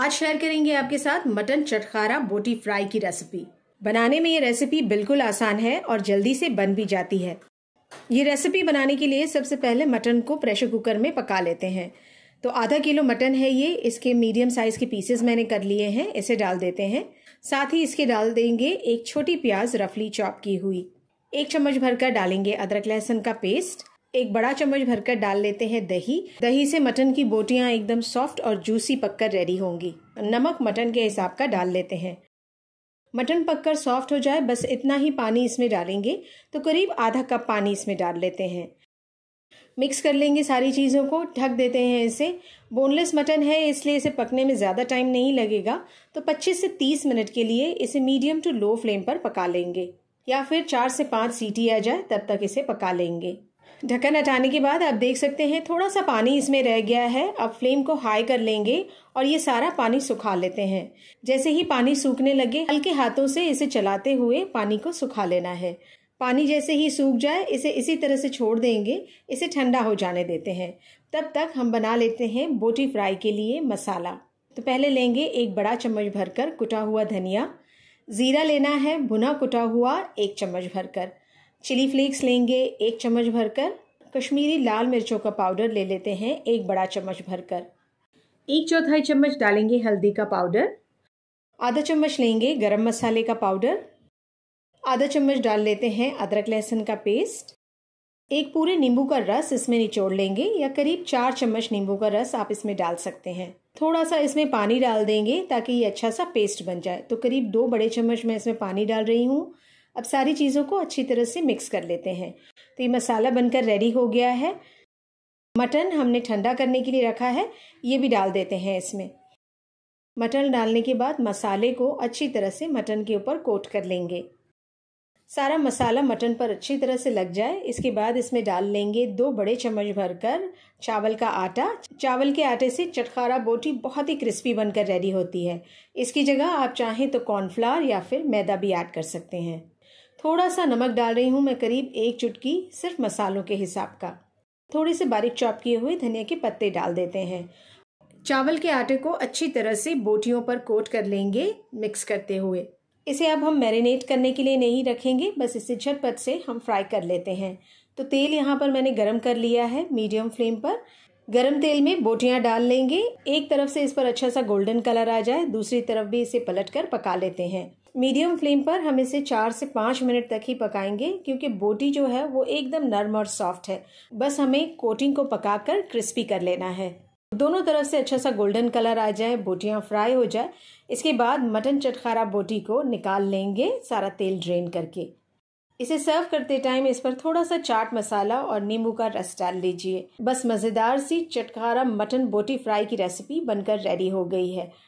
आज शेयर करेंगे आपके साथ मटन चटखारा बोटी फ्राई की रेसिपी। बनाने में ये रेसिपी बिल्कुल आसान है और जल्दी से बन भी जाती है। ये रेसिपी बनाने के लिए सबसे पहले मटन को प्रेशर कुकर में पका लेते हैं। तो आधा किलो मटन है ये, इसके मीडियम साइज के पीसेस मैंने कर लिए हैं, इसे डाल देते हैं। साथ ही इसके डाल देंगे एक छोटी प्याज रफली चॉप की हुई। एक चम्मच भरकर डालेंगे अदरक लहसुन का पेस्ट। एक बड़ा चम्मच भरकर डाल लेते हैं दही। दही से मटन की बोटियां एकदम सॉफ्ट और जूसी पककर रेडी होंगी। नमक मटन के हिसाब का डाल लेते हैं। मटन पककर सॉफ्ट हो जाए बस इतना ही पानी इसमें डालेंगे, तो करीब आधा कप पानी इसमें डाल लेते हैं। मिक्स कर लेंगे सारी चीज़ों को, ढक देते हैं इसे। बोनलेस मटन है इसलिए इसे पकने में ज़्यादा टाइम नहीं लगेगा, तो 25 से 30 मिनट के लिए इसे मीडियम टू लो फ्लेम पर पका लेंगे, या फिर 4 से 5 सीटी आ जाए तब तक इसे पका लेंगे। ढक्कन हटाने के बाद आप देख सकते हैं थोड़ा सा पानी इसमें रह गया है। अब फ्लेम को हाई कर लेंगे और ये सारा पानी सुखा लेते हैं। जैसे ही पानी सूखने लगे हल्के हाथों से इसे चलाते हुए पानी को सुखा लेना है। पानी जैसे ही सूख जाए इसे इसी तरह से छोड़ देंगे, इसे ठंडा हो जाने देते हैं। तब तक हम बना लेते हैं बोटी फ्राई के लिए मसाला। तो पहले लेंगे एक बड़ा चम्मच भरकर कुटा हुआ धनिया। जीरा लेना है भुना कुटा हुआ 1 चम्मच भरकर। चिली फ्लेक्स लेंगे 1 चम्मच भरकर। कश्मीरी लाल मिर्चों का पाउडर ले लेते हैं 1 बड़ा चम्मच भरकर। 1/4 चम्मच डालेंगे हल्दी का पाउडर। आधा चम्मच लेंगे गरम मसाले का पाउडर। आधा चम्मच डाल लेते हैं अदरक लहसुन का पेस्ट। एक पूरे नींबू का रस इसमें निचोड़ लेंगे, या करीब 4 चम्मच नींबू का रस आप इसमें डाल सकते हैं। थोड़ा सा इसमें पानी डाल देंगे ताकि ये अच्छा सा पेस्ट बन जाए। तो करीब 2 बड़े चम्मच मैं इसमें पानी डाल रही हूँ। अब सारी चीज़ों को अच्छी तरह से मिक्स कर लेते हैं। तो ये मसाला बनकर रेडी हो गया है। मटन हमने ठंडा करने के लिए रखा है, ये भी डाल देते हैं इसमें। मटन डालने के बाद मसाले को अच्छी तरह से मटन के ऊपर कोट कर लेंगे। सारा मसाला मटन पर अच्छी तरह से लग जाए इसके बाद इसमें डाल लेंगे 2 बड़े चम्मच भरकर चावल का आटा। चावल के आटे से चटखारा बोटी बहुत ही क्रिस्पी बनकर रेडी होती है। इसकी जगह आप चाहें तो कॉर्नफ्लावर या फिर मैदा भी ऐड कर सकते हैं। थोड़ा सा नमक डाल रही हूँ मैं, करीब 1 चुटकी, सिर्फ मसालों के हिसाब का। थोड़े से बारीक चॉप किए हुए धनिया के पत्ते डाल देते हैं। चावल के आटे को अच्छी तरह से बोटियों पर कोट कर लेंगे मिक्स करते हुए। इसे अब हम मैरिनेट करने के लिए नहीं रखेंगे, बस इसे झटपट से हम फ्राई कर लेते हैं। तो तेल यहाँ पर मैंने गरम कर लिया है मीडियम फ्लेम पर। गरम तेल में बोटियाँ डाल लेंगे। एक तरफ से इस पर अच्छा सा गोल्डन कलर आ जाए, दूसरी तरफ भी इसे पलट कर पका लेते हैं। मीडियम फ्लेम पर हम इसे 4 से 5 मिनट तक ही पकाएंगे, क्योंकि बोटी जो है वो एकदम नरम और सॉफ्ट है। बस हमें कोटिंग को पकाकर क्रिस्पी कर लेना है। दोनों तरफ से अच्छा सा गोल्डन कलर आ जाए, बोटियाँ फ्राई हो जाए। इसके बाद मटन चटखारा बोटी को निकाल लेंगे सारा तेल ड्रेन करके। इसे सर्व करते टाइम इस पर थोड़ा सा चाट मसाला और नींबू का रस डाल लीजिए। बस मज़ेदार सी चटखारा मटन बोटी फ्राई की रेसिपी बनकर रेडी हो गई है।